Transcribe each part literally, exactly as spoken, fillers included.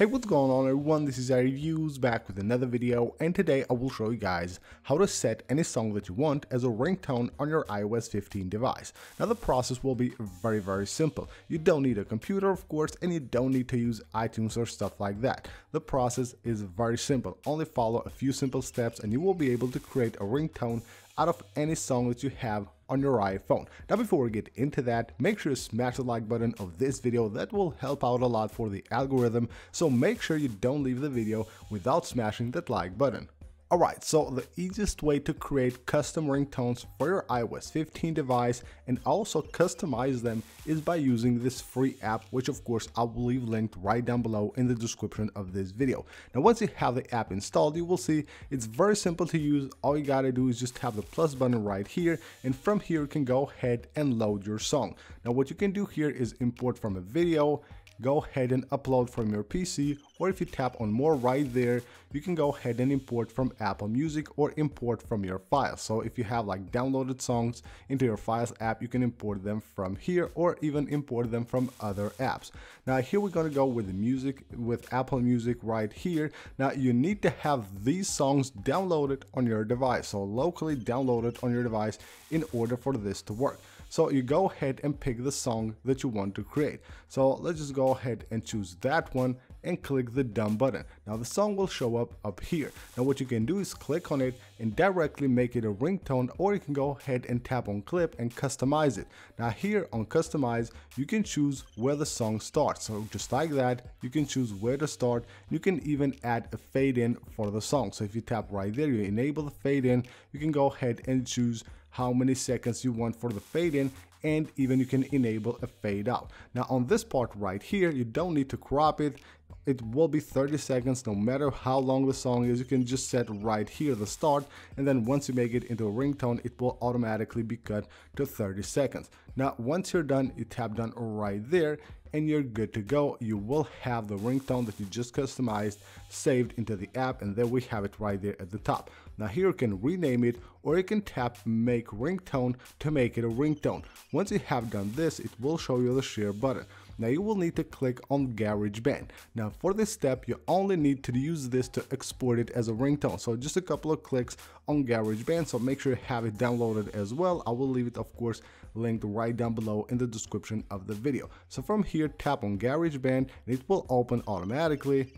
Hey, what's going on everyone, this is iReviews back with another video, and today I will show you guys how to set any song that you want as a ringtone on your i O S fifteen device. Now the process will be very very simple. You don't need a computer of course, and you don't need to use iTunes or stuff like that. The process is very simple, only follow a few simple steps and you will be able to create a ringtone out of any song that you have on your iPhone. Now before we get into that, make sure you smash the like button of this video, that will help out a lot for the algorithm, so make sure you don't leave the video without smashing that like button. Alright, so the easiest way to create custom ringtones for your i O S fifteen device and also customize them is by using this free app, which of course I will leave linked right down below in the description of this video. Now once you have the app installed, you will see it's very simple to use. All you gotta do is just have the plus button right here, and from here you can go ahead and load your song. Now what you can do here is import from a video, go ahead and upload from your P C, or if you tap on more right there, you can go ahead and import from Apple Music or import from your files. So if you have like downloaded songs into your Files app, you can import them from here or even import them from other apps. Now here we're gonna go with the music, with Apple Music right here. Now you need to have these songs downloaded on your device, so locally downloaded on your device in order for this to work. So you go ahead and pick the song that you want to create. So let's just go ahead and choose that one and click the done button. Now the song will show up up here. Now what you can do is click on it and directly make it a ringtone, or you can go ahead and tap on clip and customize it. Now here on customize, you can choose where the song starts. So just like that, you can choose where to start. You can even add a fade in for the song. So if you tap right there, you enable the fade in, you can go ahead and choose how many seconds you want for the fade in, and even you can enable a fade out. Now on this part right here, you don't need to crop it. It will be thirty seconds no matter how long the song is. You can just set right here the start, and then once you make it into a ringtone, it will automatically be cut to thirty seconds. Now once you're done, you tap done right there and you're good to go. You will have the ringtone that you just customized saved into the app, and then we have it right there at the top. Now here you can rename it, or you can tap make ringtone to make it a ringtone. Once you have done this, it will show you the share button. Now you will need to click on GarageBand. Now for this step, you only need to use this to export it as a ringtone. So just a couple of clicks on GarageBand. So make sure you have it downloaded as well. I will leave it of course linked right down below in the description of the video. So from here, tap on GarageBand and it will open automatically.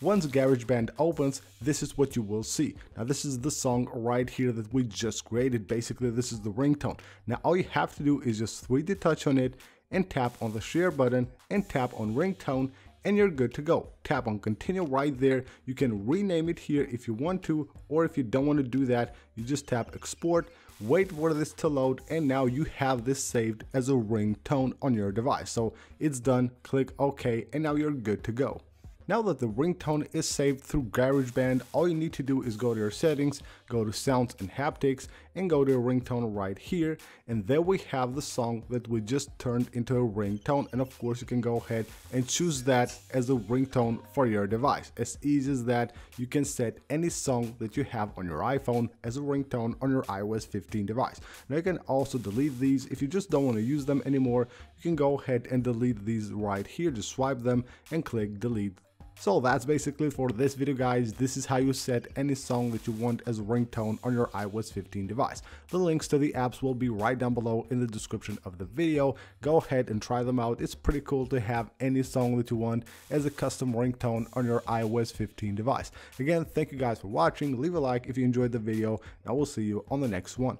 Once GarageBand opens, this is what you will see. Now this is the song right here that we just created. Basically this is the ringtone. Now all you have to do is just three D touch on it and tap on the share button and tap on ringtone, and you're good to go. Tap on continue right there. You can rename it here if you want to, or if you don't want to do that, you just tap export, wait for this to load, and now you have this saved as a ringtone on your device. So it's done, click OK, and now you're good to go. Now that the ringtone is saved through GarageBand, all you need to do is go to your settings, go to sounds and haptics, and go to your ringtone right here, and there we have the song that we just turned into a ringtone, and of course you can go ahead and choose that as a ringtone for your device. As easy as that, you can set any song that you have on your iPhone as a ringtone on your i O S fifteen device. Now you can also delete these if you just don't want to use them anymore. You can go ahead and delete these right here, just swipe them and click delete. So that's basically for this video guys. This is how you set any song that you want as a ringtone on your i O S fifteen device. The links to the apps will be right down below in the description of the video. Go ahead and try them out. It's pretty cool to have any song that you want as a custom ringtone on your i O S fifteen device. Again, thank you guys for watching. Leave a like if you enjoyed the video, and I will see you on the next one.